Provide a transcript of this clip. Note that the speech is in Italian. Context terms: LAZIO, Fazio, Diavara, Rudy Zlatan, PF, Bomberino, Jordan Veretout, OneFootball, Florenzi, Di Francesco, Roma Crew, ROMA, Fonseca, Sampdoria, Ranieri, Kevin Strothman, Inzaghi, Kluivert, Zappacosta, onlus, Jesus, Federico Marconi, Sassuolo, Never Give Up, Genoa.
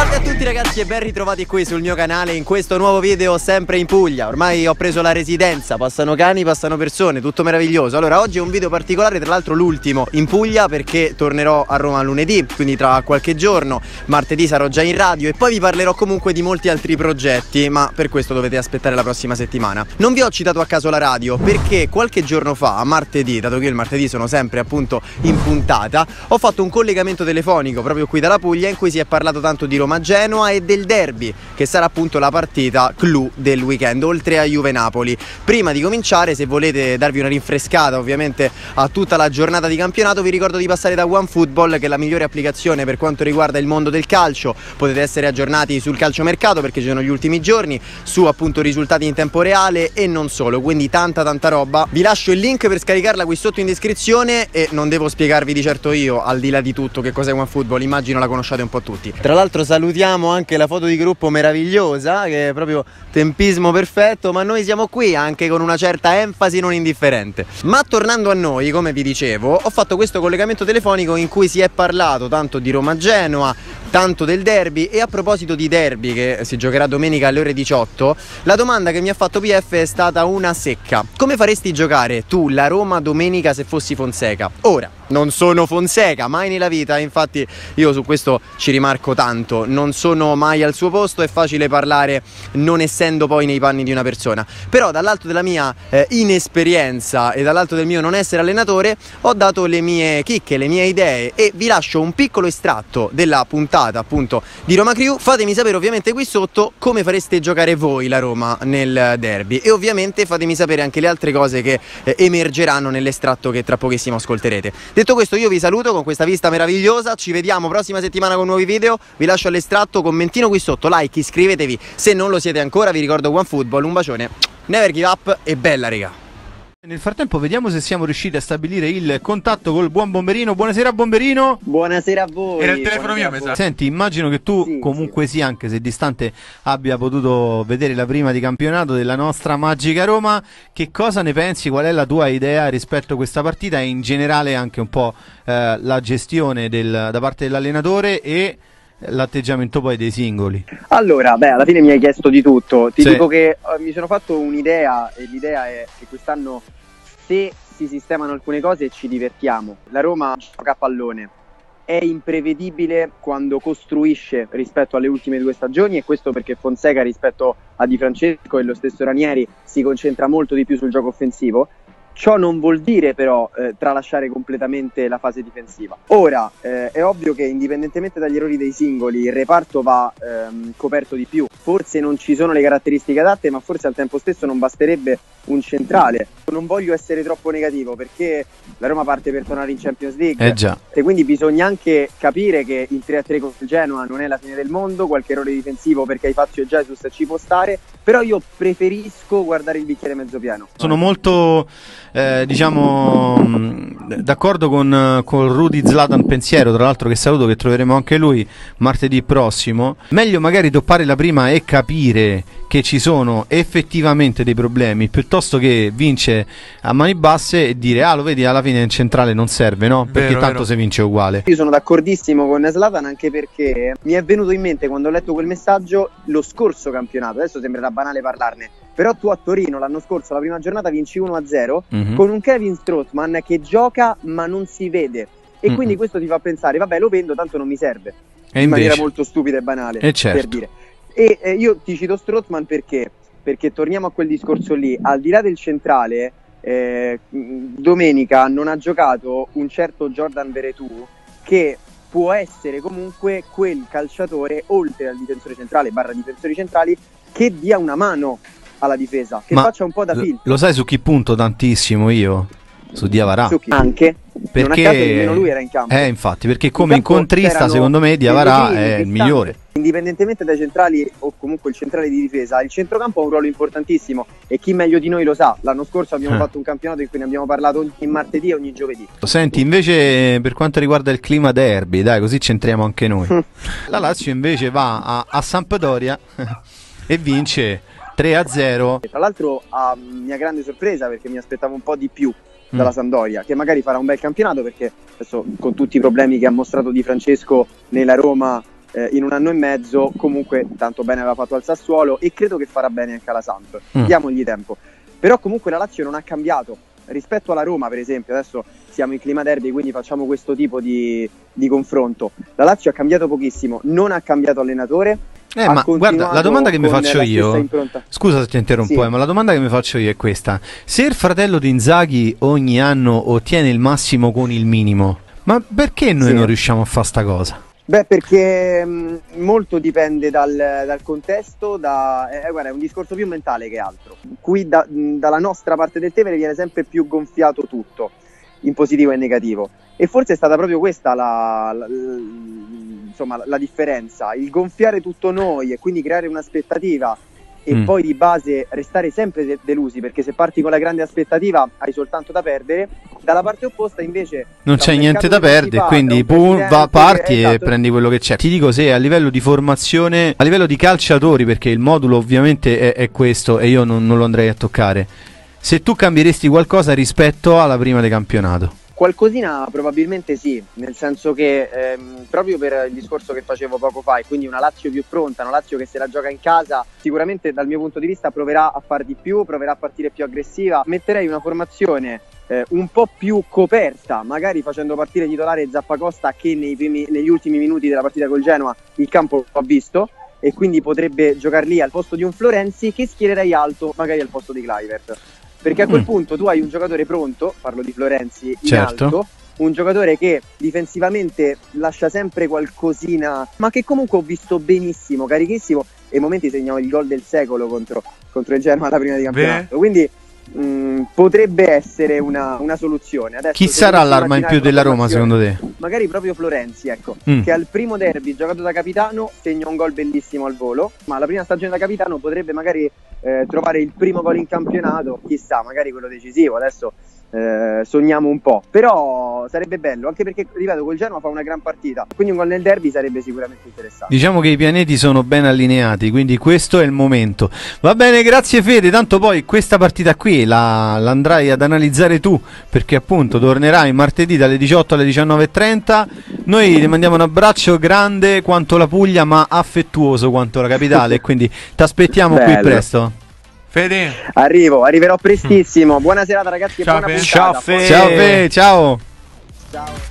Salve a tutti ragazzi e ben ritrovati qui sul mio canale in questo nuovo video sempre in Puglia. Ormai ho preso la residenza, passano cani, passano persone, tutto meraviglioso. Allora oggi è un video particolare, tra l'altro l'ultimo in Puglia perché tornerò a Roma lunedì, quindi tra qualche giorno. Martedì sarò già in radio e poi vi parlerò comunque di molti altri progetti, ma per questo dovete aspettare la prossima settimana. Non vi ho citato a caso la radio perché qualche giorno fa, a martedì, dato che il martedì sono sempre appunto in puntata, ho fatto un collegamento telefonico proprio qui dalla Puglia in cui si è parlato tanto di Roma-Genoa e del derby che sarà appunto la partita clou del weekend oltre a Juve-Napoli. Prima di cominciare, se volete darvi una rinfrescata ovviamente a tutta la giornata di campionato, vi ricordo di passare da OneFootball, che è la migliore applicazione per quanto riguarda il mondo del calcio. Potete essere aggiornati sul calciomercato perché ci sono gli ultimi giorni, su appunto risultati in tempo reale e non solo, quindi tanta roba. Vi lascio il link per scaricarla qui sotto in descrizione e non devo spiegarvi di certo io, al di là di tutto, che cos'è OneFootball, immagino la conosciate un po' tutti. Tra l'altro salutiamo anche la foto di gruppo meravigliosa, che è proprio tempismo perfetto, ma noi siamo qui anche con una certa enfasi non indifferente. Ma tornando a noi, come vi dicevo, ho fatto questo collegamento telefonico in cui si è parlato tanto di Roma-Genoa, tanto del derby. E a proposito di derby che si giocherà domenica alle ore 18, la domanda che mi ha fatto PF è stata una secca: come faresti giocare tu la Roma domenica se fossi Fonseca? Ora, non sono Fonseca, mai nella vita, infatti io su questo ci rimarco tanto, non sono mai al suo posto, è facile parlare non essendo poi nei panni di una persona. Però dall'alto della mia inesperienza e dall'alto del mio non essere allenatore ho dato le mie chicche, le mie idee, e vi lascio un piccolo estratto della puntata appunto di Roma Crew. Fatemi sapere ovviamente qui sotto come fareste giocare voi la Roma nel derby e ovviamente fatemi sapere anche le altre cose che emergeranno nell'estratto che tra pochissimo ascolterete. Detto questo, io vi saluto con questa vista meravigliosa, ci vediamo prossima settimana con nuovi video, vi lascio all'estratto, commentino qui sotto, like, iscrivetevi se non lo siete ancora, vi ricordo OneFootball, un bacione, never give up e bella raga! Nel frattempo vediamo se siamo riusciti a stabilire il contatto col buon Bomberino. Buonasera Bomberino! Buonasera a voi! Era il telefono mio, mi sa. Senti, immagino che tu sì, comunque sì, anche se distante, abbia potuto vedere la prima di campionato della nostra magica Roma. Che cosa ne pensi? Qual è la tua idea rispetto a questa partita e in generale anche un po' la gestione da parte dell'allenatore e l'atteggiamento poi dei singoli? Allora, beh, alla fine mi hai chiesto di tutto. Ti dico che mi sono fatto un'idea e l'idea è che quest'anno, se si sistemano alcune cose, ci divertiamo. La Roma gioca a pallone, è imprevedibile quando costruisce rispetto alle ultime due stagioni, e questo perché Fonseca rispetto a Di Francesco e lo stesso Ranieri si concentra molto di più sul gioco offensivo. Ciò non vuol dire però tralasciare completamente la fase difensiva. Ora, è ovvio che indipendentemente dagli errori dei singoli il reparto va coperto di più. Forse non ci sono le caratteristiche adatte, ma forse al tempo stesso non basterebbe un centrale. Non voglio essere troppo negativo perché la Roma parte per tornare in Champions League, già. E quindi bisogna anche capire che il 3-3 con il Genoa non è la fine del mondo. Qualche errore difensivo perché hai Fazio e Jesus ci può stare, però io preferisco guardare il bicchiere mezzo pieno. Sono molto diciamo d'accordo con Rudy Zlatan pensiero, tra l'altro, che saluto, che troveremo anche lui martedì prossimo. Meglio magari toppare la prima e capire che ci sono effettivamente dei problemi piuttosto che vince a mani basse e dire ah, lo vedi, alla fine il centrale non serve, no? Perché vero, tanto vero, se vince uguale. Io sono d'accordissimo con Zlatan, anche perché mi è venuto in mente quando ho letto quel messaggio lo scorso campionato. Adesso sembrerà banale parlarne, però tu a Torino l'anno scorso la prima giornata vinci 1-0 con un Kevin Strothman che gioca ma non si vede e quindi questo ti fa pensare vabbè, lo vendo, tanto non mi serve, e in maniera molto stupida e banale, e certo, per dire. E io ti cito Strothman perché torniamo a quel discorso lì. Al di là del centrale, domenica non ha giocato un certo Jordan Veretout, che può essere comunque quel calciatore, oltre al difensore centrale barra difensori centrali, che dia una mano alla difesa, che faccia un po' da filtro. Lo sai su chi punto tantissimo io? Su Diavara. Su chi? Anche perché non a caso nemmeno lui era in campo. Infatti, perché come incontrista secondo me Diavara è il migliore. Indipendentemente dai centrali o comunque il centrale di difesa, il centrocampo ha un ruolo importantissimo e chi meglio di noi lo sa. L'anno scorso abbiamo fatto un campionato in cui ne abbiamo parlato ogni martedì e ogni giovedì. Senti, invece per quanto riguarda il clima derby, dai, così c'entriamo anche noi. La Lazio invece va a Sampdoria e vince 3-0. Tra l'altro, a mia grande sorpresa, perché mi aspettavo un po' di più dalla Sampdoria, che magari farà un bel campionato, perché adesso con tutti i problemi che ha mostrato Di Francesco nella Roma in un anno e mezzo comunque tanto bene aveva fatto al Sassuolo e credo che farà bene anche alla Samp, diamogli tempo. Però comunque la Lazio non ha cambiato rispetto alla Roma, per esempio. Adesso siamo in clima derby, quindi facciamo questo tipo di confronto. La Lazio ha cambiato pochissimo, non ha cambiato allenatore. Ma guarda, la domanda che mi faccio io, scusa se ti interrompo, ma la domanda che mi faccio io è questa: se il fratello di Inzaghi ogni anno ottiene il massimo con il minimo, ma perché noi non riusciamo a fare sta cosa? Beh, perché molto dipende dal contesto, guarda, è un discorso più mentale che altro. Qui dalla nostra parte del Tevere viene sempre più gonfiato tutto, in positivo e in negativo. E forse è stata proprio questa la differenza, il gonfiare tutto noi e quindi creare un'aspettativa e poi di base restare sempre delusi, perché se parti con la grande aspettativa hai soltanto da perdere. Dalla parte opposta invece non c'è niente da perdere, quindi parti e prendi quello che c'è. Ti dico, se a livello di formazione, a livello di calciatori, perché il modulo ovviamente è questo e io non lo andrei a toccare, se tu cambieresti qualcosa rispetto alla prima del campionato? Qualcosina probabilmente sì, nel senso che proprio per il discorso che facevo poco fa, e quindi una Lazio più pronta, una Lazio che se la gioca in casa sicuramente dal mio punto di vista proverà a far di più, proverà a partire più aggressiva. Metterei una formazione un po' più coperta, magari facendo partire titolare Zappacosta, che negli ultimi minuti della partita col Genoa il campo l'ha visto e quindi potrebbe giocare lì al posto di un Florenzi, che schiererei alto magari al posto di Kluivert. Perché a quel punto tu hai un giocatore pronto, parlo di Florenzi, in alto, un giocatore che difensivamente lascia sempre qualcosina, ma che comunque ho visto benissimo, carichissimo, e in momenti segnava il gol del secolo contro il Genoa alla prima di campionato. Quindi potrebbe essere una soluzione. Adesso, chi sarà l'arma in più della Roma secondo te? Magari proprio Florenzi, ecco, che al primo derby giocato da capitano segna un gol bellissimo al volo, ma la prima stagione da capitano potrebbe magari trovare il primo gol in campionato, chissà, magari quello decisivo. Adesso sogniamo un po', però sarebbe bello, anche perché, ripeto, col Genoa fa una gran partita, quindi un gol nel derby sarebbe sicuramente interessante. Diciamo che i pianeti sono ben allineati, quindi questo è il momento. Va bene, grazie Fede, tanto poi questa partita qui l'andrai ad analizzare tu, perché appunto tornerai martedì dalle 18 alle 19:30. Noi ti mandiamo un abbraccio grande quanto la Puglia, ma affettuoso quanto la capitale, quindi ti aspettiamo qui presto. Fede, arriverò prestissimo. Buona serata ragazzi, ciao, e buona puntata. Ciao Fede. Ciao.